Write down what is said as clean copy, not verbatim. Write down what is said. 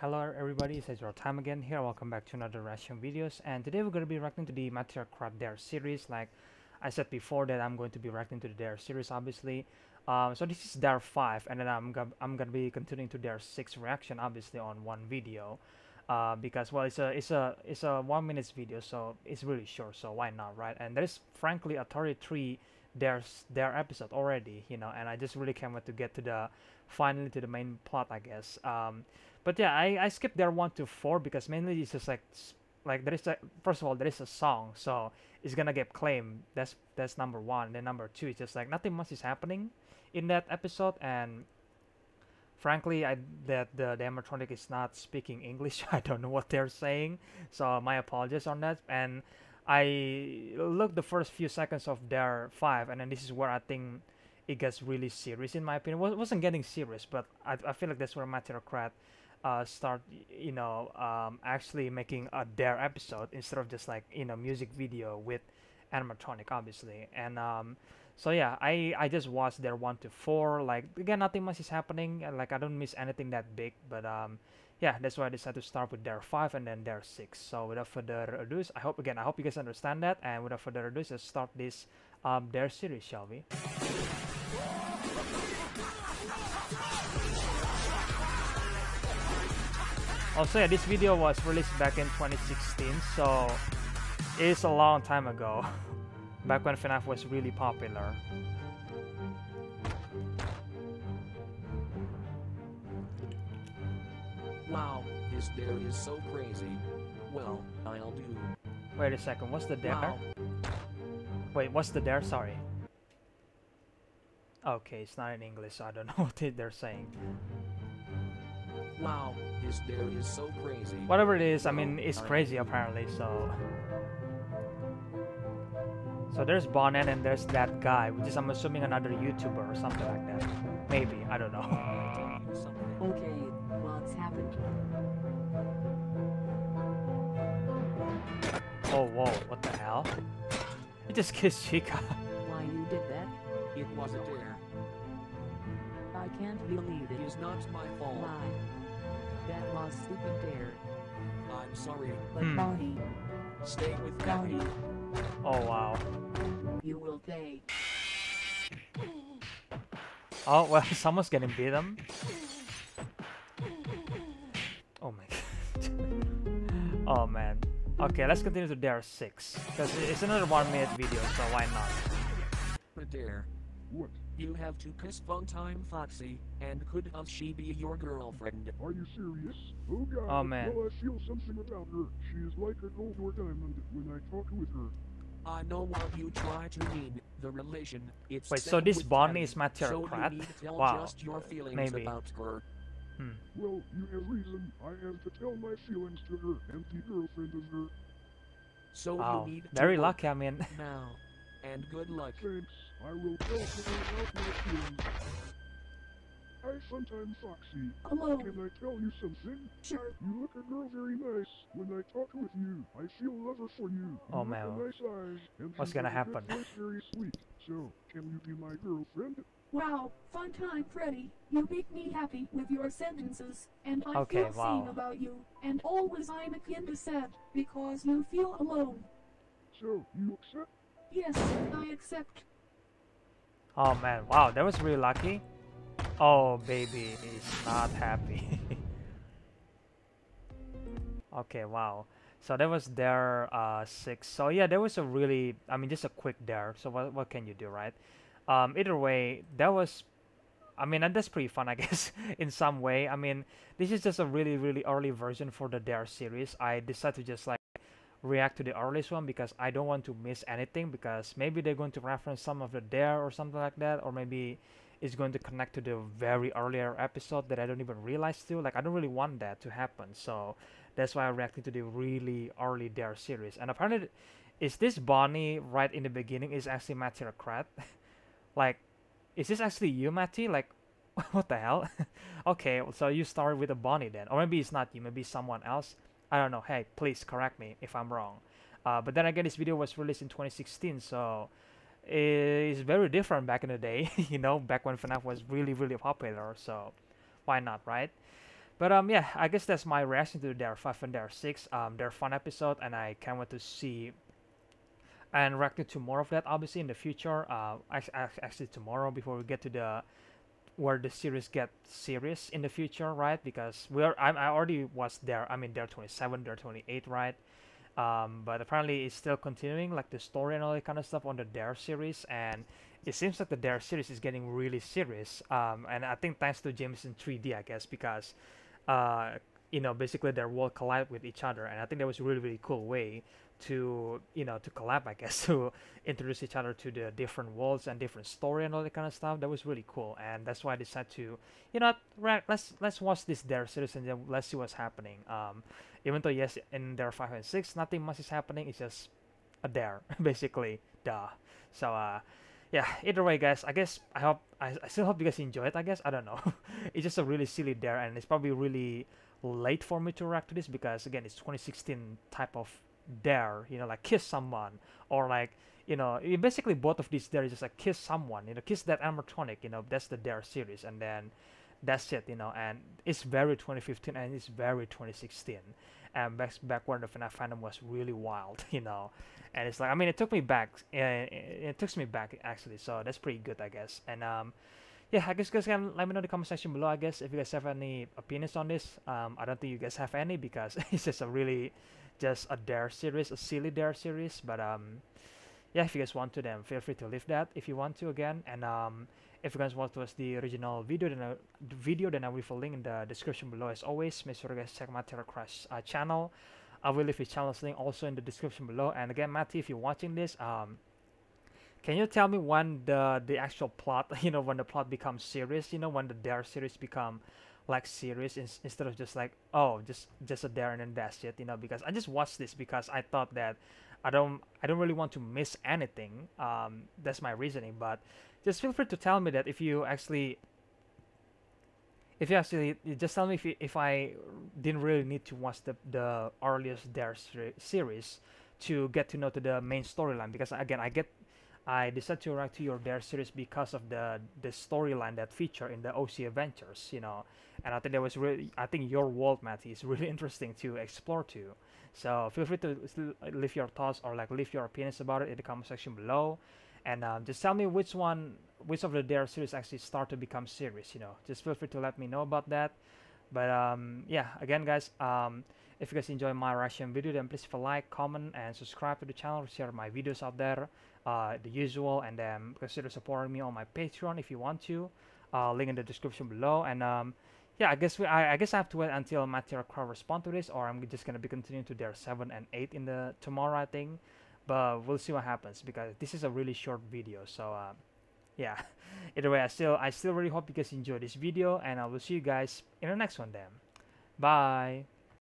Hello everybody, it's your time again here. Welcome back to another reaction videos, and today we're going to be reacting to the Maty Recret Dare series. Like I said before that I'm going to be reacting to the Dare series, obviously. So this is Dare 5, and then I'm gonna be continuing to Dare 6 reaction, obviously, on one video. Because, well, it's a 1-minute video, so it's really short, so why not, right? And there is frankly a 33 Dare episode already, you know, and I just really can't wait to get to the finally to the main plot, I guess. But yeah, I skipped Dare 1 to 4 because mainly it's just like there is a, first of all, there is a song, so it's gonna get claimed. That's number one. Then number two, it's just like nothing much is happening in that episode, and frankly, the animatronic is not speaking English. I don't know what they're saying, so my apologies on that. And I looked the first few seconds of Dare 5, and then this is where I think it gets really serious, in my opinion. Well, it wasn't getting serious, but I feel like that's where Maty Recret start, you know, actually making a Dare episode instead of just like, you know, music video with animatronic, obviously. And so yeah, I just watched Dare 1 to 4. Like, again, nothing much is happening. Like, I don't miss anything that big, but yeah, that's why I decided to start with Dare 5 and then Dare 6. So without further ado, I hope you guys understand that, and without further ado, let's start this Dare series, shall we? Also, yeah, this video was released back in 2016, so it's a long time ago, back when FNAF was really popular. Wow, this Dare is so crazy. Well, I'll do. Wait a second, what's the Dare? Wow. Wait, what's the Dare? Sorry. Okay, it's not in English, so I don't know what they're saying. Wow, this Dare is so crazy. Whatever it is, I mean, it's crazy apparently, so... So there's Bonnet and there's that guy, which is, I'm assuming, another YouTuber or something like that. Maybe, I don't know. Okay, what's happened? Oh, whoa, what the hell? He just kissed Chica. Why you did that? It was a dare. I can't believe it. It is not my fault. Why? That was stupid dare. I'm sorry. But Bonnie, stay with Bonnie. Oh wow. You will pay. Oh well, someone's getting beaten. Oh my god. Oh man. Okay, let's continue to Dare 6. Because it's another 1-minute video, so why not? Dare. What? You have to kiss Funtime Foxy, and could she be your girlfriend? Are you serious? Oh god, oh, man. Well, I feel something about her. She is like an old or diamond when I talk with her. I know what you try to mean, the relation. It's wait, so this Bonnie is Maty Recret? So wow, just your feelings maybe. About her. Well, you have reason. I have to tell my feelings to her, and the girlfriend is her. So wow, you need very to lucky, I mean. Now. And good luck. Thanks. I will tell you about my feelings. Hi, Funtime Foxy. Hello. Can I tell you something? Sure. You look a girl very nice. When I talk with you, I feel lover for you. Oh man. What's gonna happen? Very sweet. So, can you be my girlfriend? Wow, Funtime Freddy, you make me happy with your sentences, and I feel seen about you. And always I'm kinda sad because you feel alone. So, you accept? Yes, I accept. Oh man, wow, that was really lucky. Oh baby, he's not happy. Okay, wow. So that was Dare 6. So yeah, that was a really, I mean, just a quick dare. So what can you do, right? Either way, that was, I mean, and that's pretty fun, I guess, in some way. I mean, this is just a really early version for the Dare series. I decided to just like react to the earliest one because I don't want to miss anything, because maybe they're going to reference some of the dare or something like that, or maybe it's going to connect to the very earlier episode that I don't even realize to. Like, I don't really want that to happen, so that's why I reacted to the really early Dare series. And apparently, is this Bonnie right in the beginning is actually Maty Recret? Like, is this actually you, Maty? Like, what the hell? Okay, so you started with a Bonnie then, or maybe it's not you, maybe someone else. I don't know, hey, please correct me if I'm wrong. But then again, this video was released in 2016, so it's very different back in the day, you know, back when FNAF was really popular, so why not, right? But yeah, I guess that's my reaction to their 5 and their 6. They're fun episode, and I can't wait to see and reacting to more of that, obviously, in the future. Actually tomorrow, before we get to the where the series gets serious in the future, right? Because we are, I already was there. I mean, they're 27, they're 28, right? But apparently it's still continuing, like the story and all that kind of stuff on the Dare series, and it seems like the Dare series is getting really serious. And I think thanks to Jameson 3D, I guess, because you know, basically their world collide with each other, and I think that was a really, really cool way to, you know, to collab, I guess, to introduce each other to the different worlds and different story and all that kind of stuff. That was really cool, and that's why I decided to, you know, right, let's watch this Dare series and then let's see what's happening. Even though, yes, in Dare 5 and 6, nothing much is happening, it's just a Dare, basically, duh. So, yeah, either way, guys, I guess I hope, I still hope you guys enjoy it, I guess, I don't know. It's just a really silly Dare, and it's probably really late for me to react to this because, again, it's 2016 type of Dare, you know, like kiss someone, or like, you know, basically both of these Dare is just like kiss someone, you know, kiss that animatronic, you know, that's the Dare series, and then that's it, you know. And it's very 2015 and it's very 2016, and back when the FNAF fandom was really wild, you know. And it's like, I mean, it took me back, it took me back actually, so that's pretty good, I guess. And yeah, I guess you guys can let me know in the comment section below, I guess, if you guys have any opinions on this. I don't think you guys have any, because it's just a really, just a Dare series, a silly Dare series. But yeah, if you guys want to, then feel free to leave that if you want to, again. And if you guys want to watch the original video, then I will leave a link in the description below, as always. Make sure you guys check my Maty Recret channel. I will leave his channel's link also in the description below. And again, Maty, if you're watching this, can you tell me when the actual plot, you know, when the plot becomes serious, you know, when the Dare series become like serious, instead of just like, oh, just a Dare and then that's it, you know? Because I just watched this because I thought that I don't really want to miss anything. That's my reasoning. But just feel free to tell me that if you actually, just tell me if I didn't really need to watch the earliest Dare series to get to know to the main storyline. Because again, I decided to react to your Dare series because of the storyline that feature in the OC Adventures, you know. And I think that was really, I think your world, Maty, is really interesting to explore too. So feel free to leave your thoughts or like leave your opinions about it in the comment section below. And just tell me which of the Dare series actually start to become serious, you know. Just feel free to let me know about that. But yeah, again, guys, if you guys enjoy my reaction video, then please leave a like, comment, and subscribe to the channel. Share my videos out there, the usual, and then consider supporting me on my Patreon if you want to. Link in the description below. And yeah, I guess I have to wait until Maty Recret respond to this, or I'm just gonna be continuing to Dare 7 and 8 in the tomorrow, I think. But we'll see what happens, because this is a really short video. So yeah, either way, I still really hope you guys enjoy this video, and I will see you guys in the next one then. Bye.